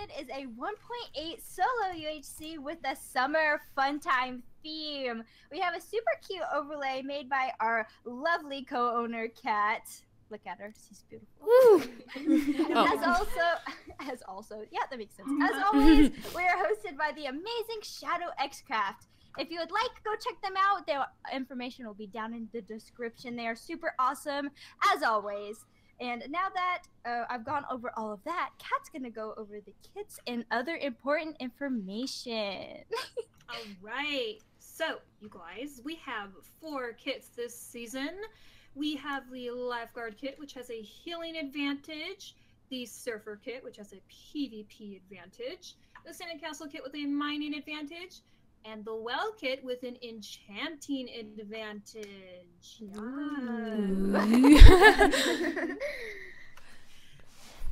did is a 1.8 solo UHC with a summer fun time theme. We have a super cute overlay made by our lovely co-owner, Kat. Look at her, she's beautiful. Oh. As also, yeah, that makes sense. As always, we are hosted by the amazing Shadow X-Craft. If you would like, go check them out. Their information will be down in the description. They are super awesome, as always. And now that I've gone over all of that, Kat's gonna go over the kits and other important information. All right, so you guys, we have 4 kits this season. We have the Lifeguard kit, which has a healing advantage, the Surfer kit, which has a PvP advantage, the Sand Castle kit with a mining advantage, and the Well kit with an enchanting advantage. Yeah.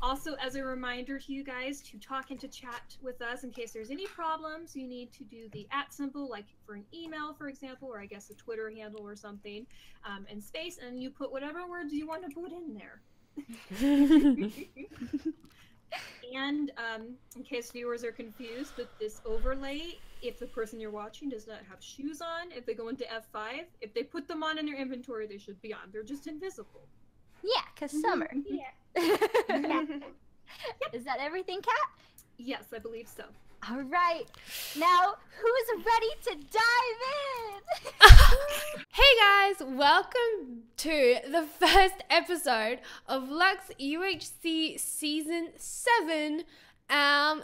Also, as a reminder to you guys to talk into chat with us in case there's any problems, you need to do the @ symbol, like for an email, for example, or I guess a Twitter handle or something, and space, and you put whatever words you want to put in there. And in case viewers are confused with this overlay, if the person you're watching does not have shoes on, if they go into F5, if they put them on in their inventory, they should be on. They're just invisible. Yeah, because summer. Yeah. Yeah. Is that everything, Kat? Yes, I believe so. All right. Now, who's ready to dive in? Hey guys, welcome to the first episode of Lux UHC Season 7. And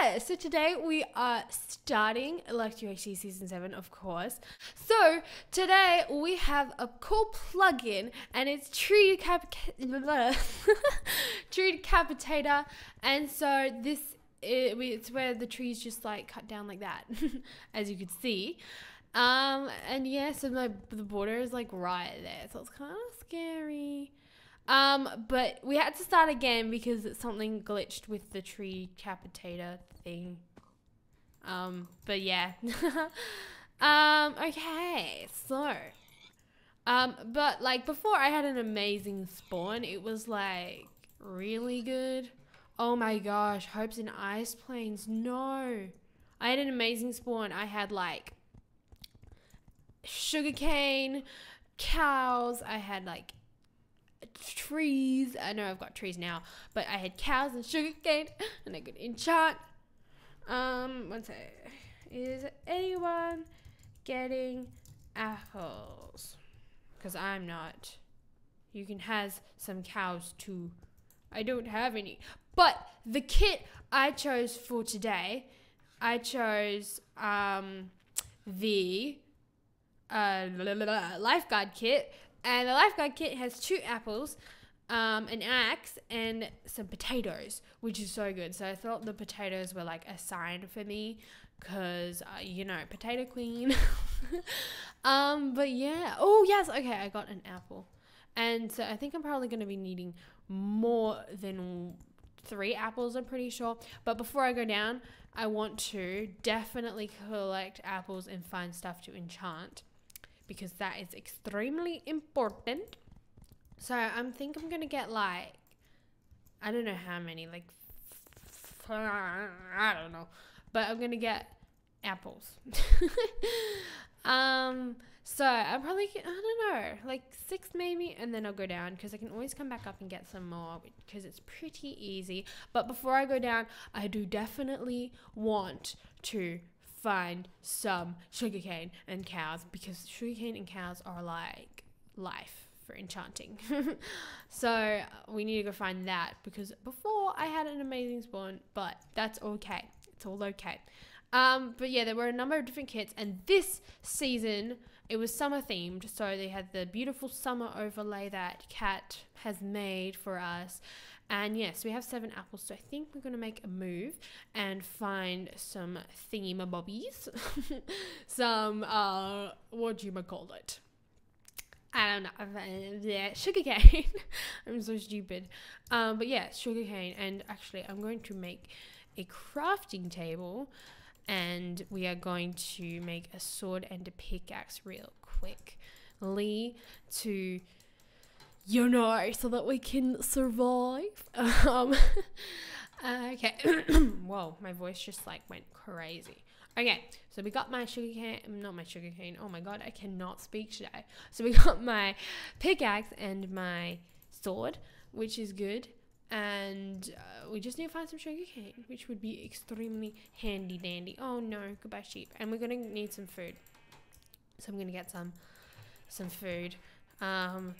yeah, so today we are starting Lux UHC Season 7, of course. So today we have a cool plugin, and it's Tree Decapitator. And so it's where the trees just like cut down like that, as you could see. And yeah, so the border is like right there, so it's kind of scary. But we had to start again because something glitched with the Tree Decapitator thing. But yeah. Okay, so. But like before, I had an amazing spawn. It was like really good. Oh my gosh, hopes and ice planes. No. I had an amazing spawn. I had like sugarcane, cows. I had like trees. I know I've got trees now, but I had cows and sugarcane, and I could enchant. One sec. Is anyone getting apples? Because I'm not. You can has some cows too. I don't have any. But the kit I chose for today, I chose the Lifeguard kit. And the Lifeguard kit has 2 apples, an axe, and some potatoes, which is so good. So I thought the potatoes were like a sign for me because, you know, potato queen. But yeah. Oh, yes. Okay, I got an apple. And so I think I'm probably going to be needing more than 3 apples, I'm pretty sure. But before I go down, I want to definitely collect apples and find stuff to enchant, because that is extremely important. So I think I'm going to get like, I don't know how many, like, I don't know. But I'm going to get apples. So I'll probably get, I don't know, like 6 maybe, and then I'll go down because I can always come back up and get some more because it's pretty easy. But before I go down, I do definitely want to find some sugarcane and cows because sugarcane and cows are like life for enchanting. So we need to go find that because before I had an amazing spawn, but that's okay. It's all okay. But yeah, there were a number of different kits, and this season it was summer themed, so they had the beautiful summer overlay that Kat has made for us. And yes, we have 7 apples, so I think we're going to make a move and find some thingamabobbies. Some, what do you call it? I don't know. Yeah, sugarcane. I'm so stupid. But yeah, sugarcane. And actually, I'm going to make a crafting table, and we are going to make a sword and a pickaxe real quickly to, you know, so that we can survive. Okay. Whoa, my voice just like went crazy. Okay, so we got my sugarcane, not my sugarcane, oh my god, I cannot speak today. So we got my pickaxe and my sword, which is good. And we just need to find some sugarcane, which would be extremely handy dandy. Oh no, goodbye sheep. And we're gonna need some food. So I'm gonna get some food. There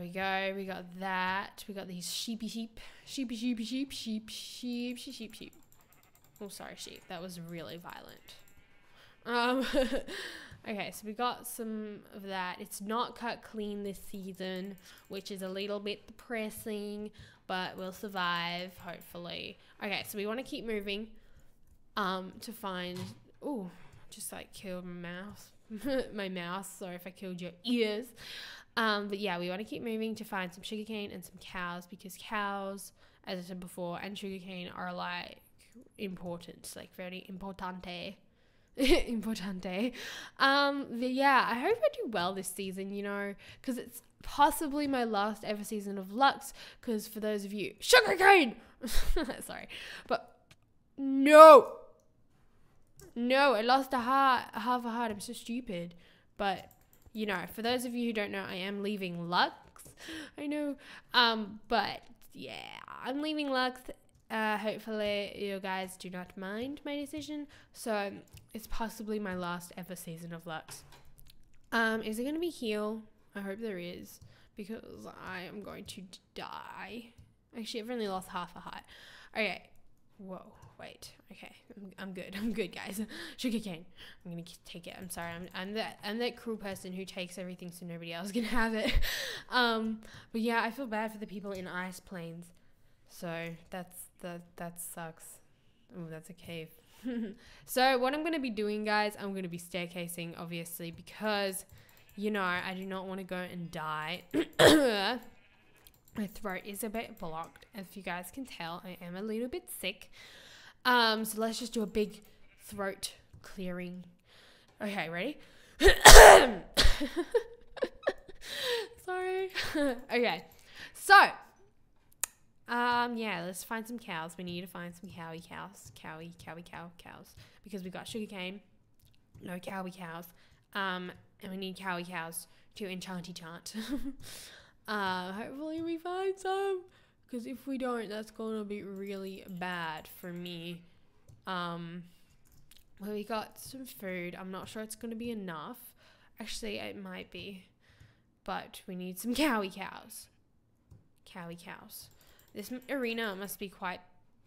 we go, we got that. We got these sheep. Oh, sorry, sheep. That was really violent. Okay, so we got some of that. It's not cut clean this season, which is a little bit depressing, but we'll survive, hopefully. Okay, so we want to keep moving to find... Ooh, just, like, killed my mouse. My mouse. Sorry if I killed your ears. But, yeah, we want to keep moving to find some sugarcane and some cows, because cows, as I said before, and sugarcane are, like... important, like very importante. Yeah, I hope I do well this season, you know, because it's possibly my last ever season of Lux, because for those of you sugarcane sorry, but no, I lost a heart, half a heart. I'm so stupid. But you know, for those of you who don't know, I am leaving Lux. I know, but yeah, I'm leaving Lux. Hopefully you guys do not mind my decision. So it's possibly my last ever season of Lux. Is there gonna be heal? I hope there is, because I am going to die. Actually, I've only lost half a heart. Okay, whoa, wait, okay, I'm good guys. Sugarcane, I'm gonna take it. I'm sorry, I'm that cruel person who takes everything so nobody else can have it. But yeah, I feel bad for the people in ice plains. So that sucks. Oh, that's a cave. So what I'm going to be doing, guys, I'm going to be staircasing, obviously, because, you know, I do not want to go and die. My throat is a bit blocked. As you guys can tell, I am a little bit sick. So let's just do a big throat clearing. Okay, ready? Sorry. Okay, so... yeah, let's find some cows. We need to find some cowy cows. Cows. Because we got sugarcane. No cowy cows. And we need cowy cows to enchanty chant. Hopefully we find some. Because if we don't, that's going to be really bad for me. Well, we got some food. I'm not sure it's going to be enough. Actually, it might be. But we need some cowy cows. This arena must be quite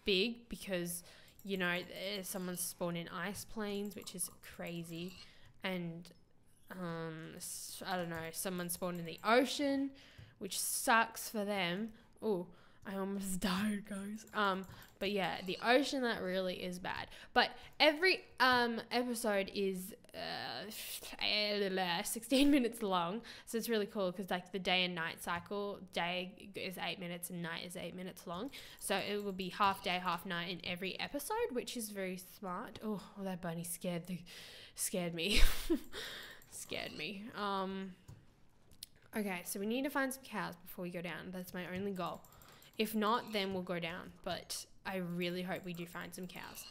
big because, you know, someone's spawned in ice plains, which is crazy. And, I don't know, someone spawned in the ocean, which sucks for them. Oh, I almost died, guys. But yeah, the ocean, that really is bad. But every, episode is, 16 minutes long, so it's really cool because like the day and night cycle, day is 8 minutes and night is 8 minutes long, so it will be half day, half night in every episode, which is very smart. Oh, that bunny scared me. Okay, so we need to find some cows before we go down. That's my only goal. If not, then we'll go down, but I really hope we do find some cows,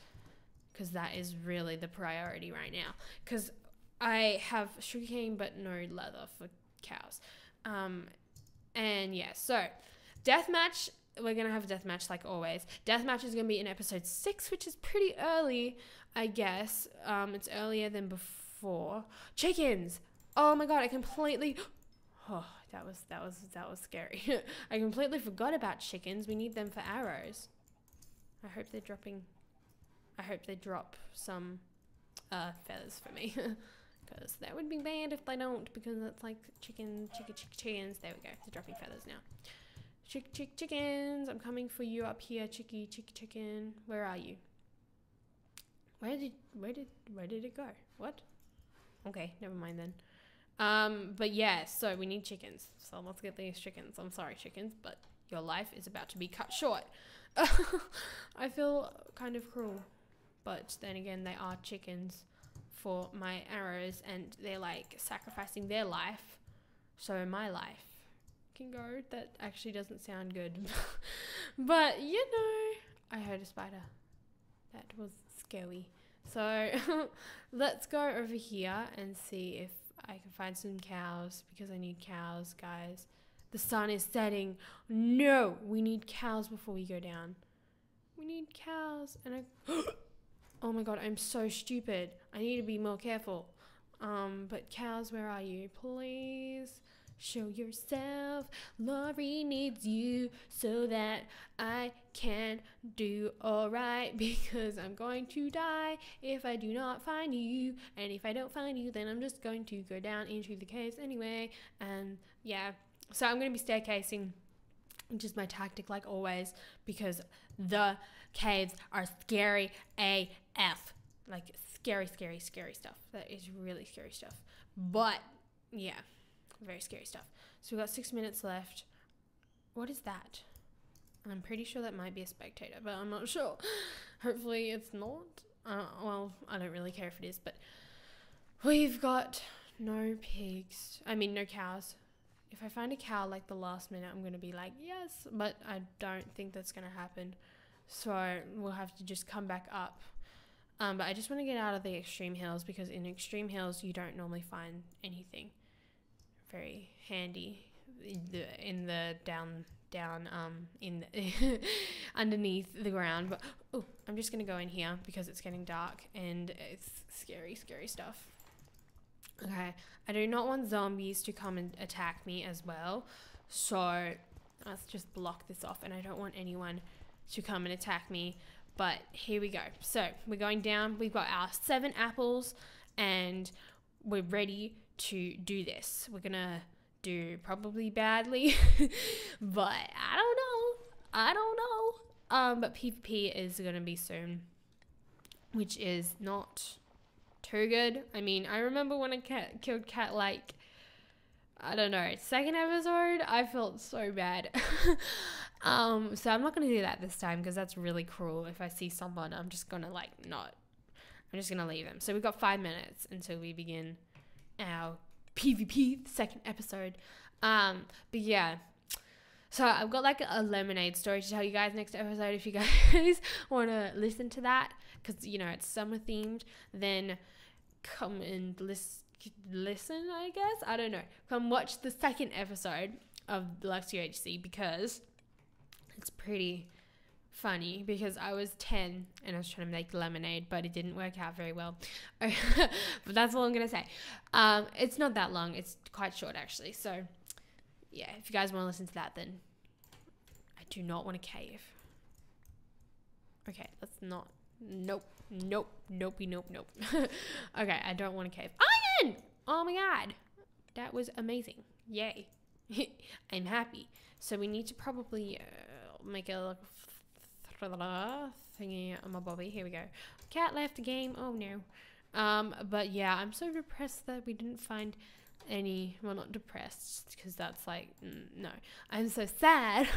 because that is really the priority right now, because I have sugarcane but no leather for cows. And yeah, so deathmatch, we're going to have a deathmatch like always. Deathmatch is going to be in episode 6, which is pretty early, I guess. It's earlier than before. Chickens! Oh my god, I completely... Oh, that was scary. I completely forgot about chickens. We need them for arrows. I hope they're dropping... I hope they drop some feathers for me, because that would be bad if they don't, because that's like chickens. There we go, they're dropping feathers now. Chickens, I'm coming for you up here, chicken. Where are you? Where did it go? What? Okay, never mind then. But yeah, so we need chickens. So let's get these chickens. I'm sorry, chickens, but your life is about to be cut short. I feel kind of cruel. But then again, they are chickens for my arrows, and they're like sacrificing their life, so my life can go. That actually doesn't sound good. But you know, I heard a spider. That was scary. So let's go over here and see if I can find some cows, because I need cows, guys. The sun is setting. No, we need cows before we go down. We need cows. And I oh my god, I'm so stupid. I need to be more careful. But cows, where are you? Please show yourself. Laurie needs you so that I can do all right, because I'm going to die if I do not find you. And if I don't find you, then I'm just going to go down into the caves anyway. And yeah, so I'm going to be staircasing, which is my tactic like always, because the caves are scary AF. Like scary, scary, scary stuff. That is really scary stuff. But yeah, very scary stuff. So we've got 6 minutes left. What is that? I'm pretty sure that might be a spectator, but I'm not sure. Hopefully it's not. Well, I don't really care if it is, but we've got no pigs. I mean, no cows. If I find a cow like the last minute, I'm going to be like, yes, but I don't think that's going to happen. So we'll have to just come back up. But I just want to get out of the extreme hills, because in extreme hills, you don't normally find anything very handy in the underneath the ground. But oh, I'm just going to go in here because it's getting dark and it's scary, scary stuff. Okay, I do not want zombies to come and attack me as well, so let's just block this off. And I don't want anyone to come and attack me, but here we go. So we're going down. We've got our 7 apples and we're ready to do this. We're gonna do probably badly but I don't know. But PvP is gonna be soon, which is not too good. I mean, I remember when I killed Cat, like, I don't know, 2nd episode, I felt so bad. So I'm not gonna do that this time, because that's really cruel. If I see someone, I'm just gonna like not, I'm just gonna leave them. So we've got 5 minutes until we begin our PvP 2nd episode. But yeah, so I've got like a lemonade story to tell you guys next episode if you guys want to listen to that, because you know it's summer themed. Then come and listen, I guess, I don't know. Come watch the 2nd episode of Lux UHC, because it's pretty funny, because I was 10 and I was trying to make lemonade, but it didn't work out very well. But that's all I'm gonna say. It's not that long, it's quite short actually. So yeah, if you guys want to listen to that, then I do not want to cave. Okay, let's not. Nope, nope, nopey, nope, nope. Okay, I don't want to cave. Iron! Oh my god, that was amazing. Yay. I'm happy. So we need to probably make a thingy on my bobby. Here we go. Cat left the game. Oh no. But yeah, I'm so depressed that we didn't find any. Well, not depressed, because that's like, no, I'm so sad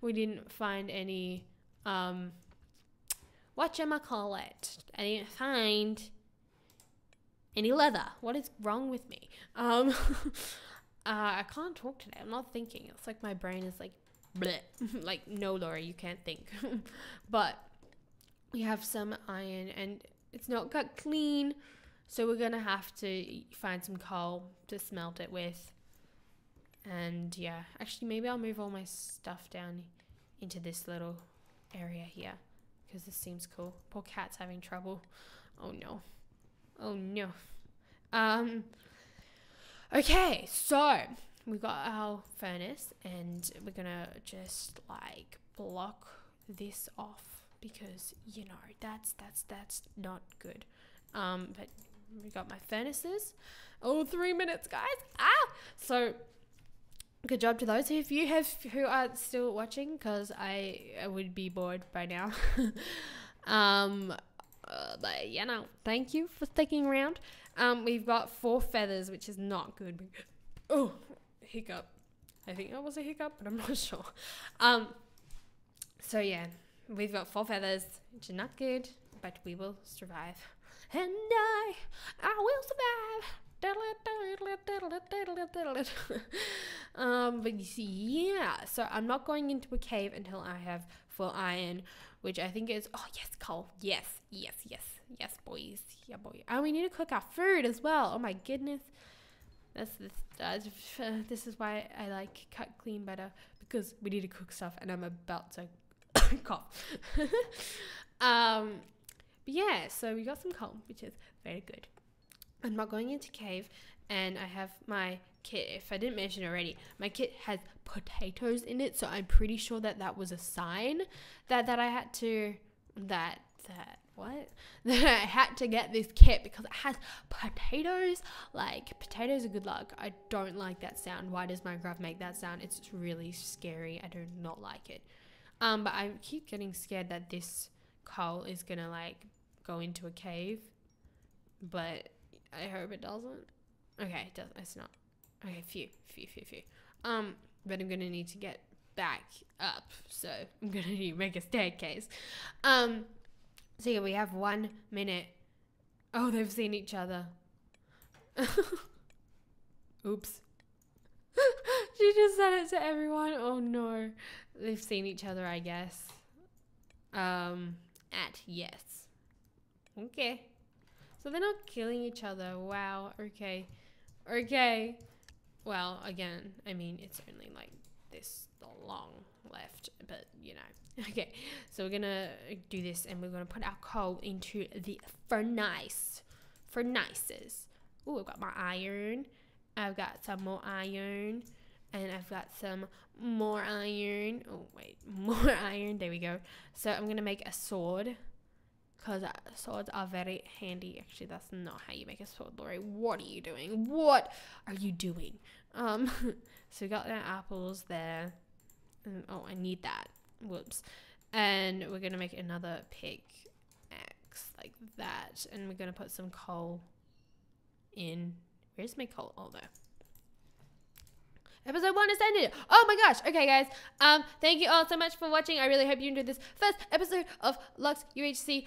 we didn't find any whatchamacallit. I didn't find any leather. What is wrong with me? I can't talk today. I'm not thinking. It's like my brain is like bleh. Like, no, Laura, you can't think. But we have some iron and it's not got clean. So we're going to have to find some coal to smelt it with. And yeah, actually maybe I'll move all my stuff down into this little area here, because this seems cool. Poor cat's having trouble. Oh no. Oh no. Okay, so we've got our furnace and we're going to just like block this off, because, you know, that's not good. But we got my furnaces. Oh, 3 minutes, guys. Ah, so good job to those if you have who are still watching, because I would be bored by now. But you know, thank you for sticking around. We've got 4 feathers, which is not good. Oh, hiccup. I think that was a hiccup, but I'm not sure. So yeah, we've got 4 feathers, which are not good, but we will survive. And I will survive. But yeah, so I'm not going into a cave until I have for iron, which I think is, oh yes, coal. Yes, yes, yes, yes, boys. Yeah, boy. And we need to cook our food as well. Oh my goodness. That's this. This is why I like cut clean better, because we need to cook stuff, and I'm about to cough. But yeah, so we got some coal, which is very good. I'm not going into cave, and I have my kit. If I didn't mention already, my kit has potatoes in it, so I'm pretty sure that that was a sign that I had to that I had to get this kit, because it has potatoes. Like, potatoes are good luck. I don't like that sound. Why does Minecraft make that sound? It's really scary. I do not like it. But I keep getting scared that this coal is gonna like go into a cave, but I hope it doesn't. Okay, it doesn't. It's not. Okay, phew. But I'm gonna need to get back up, so I'm gonna need to make a staircase. So yeah, we have 1 minute. Oh, they've seen each other. Oops. She just said it to everyone. Oh no. They've seen each other, I guess. At yes. Okay. So they're not killing each other. Wow. Okay. Okay. Well, again, I mean, it's only like this long left, but you know. Okay, so we're gonna do this, and we're gonna put our coal into the furnaces. Oh, I've got my iron, I've got some more iron, and I've got some more iron. Oh wait, more iron, there we go. So I'm gonna make a sword, because swords are very handy. Actually, that's not how you make a sword, Lori. What are you doing? What are you doing? So we got our apples there. And, oh, I need that. Whoops. And we're going to make another pickaxe like that. And we're going to put some coal in. Where's my coal? Oh, no. Episode 1 is ended. Oh my gosh. Okay, guys. Thank you all so much for watching. I really hope you enjoyed this first episode of Lux UHC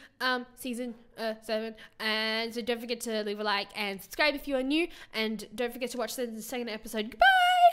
season 7. And so don't forget to leave a like and subscribe if you are new. And don't forget to watch the second episode. Goodbye.